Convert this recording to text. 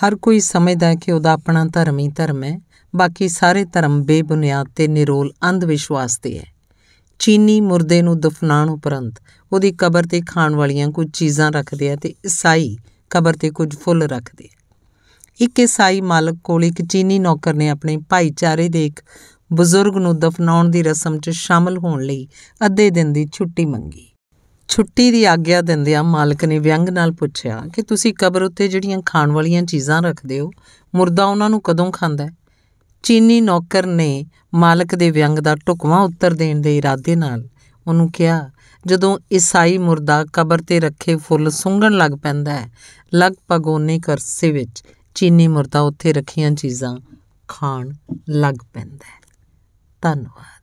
हर कोई समझदा है कि उहदा अपना धर्म ही धर्म है। बाकी सारे धर्म बेबुनियाद ते निरोल अंधविश्वास ते है। चीनी मुर्दे नूं दफनाण उपरंत उहदी कबर ते खाण वालियां कुछ चीज़ां रखदे आ ते ईसाई कबर ते कुछ फुल रखदे। एक ईसाई मालक कोल एक चीनी नौकर ने अपने भाईचारे दे एक बजुर्ग नूं दफनाउण दी रसम च शामिल होण लई अद्धे दिन दी छुट्टी मंगी। छुट्टी दी आग्या दिंदिआं मालक ने व्यंग नाल पुछया कि तुसीं कबर उत्ते जिहड़ियां खाण वालियां चीज़ां रखदे हो मुर्दा उहनां नूं कदों खांदा है? चीनी नौकर ने मालक दे व्यंग दा ढुकवां उत्तर देण दे इरादे नाल उहनूं किहा, जदों ईसाई मुर्दा कबर ते रखे फुल सुंघण लग पैंदा है, लगभग उन्ने करसे विच चीनी मुर्दा उत्थे रखीਆਂ चीज़ां खाण लग पैंदा है। ਧੰਨਵਾਦ।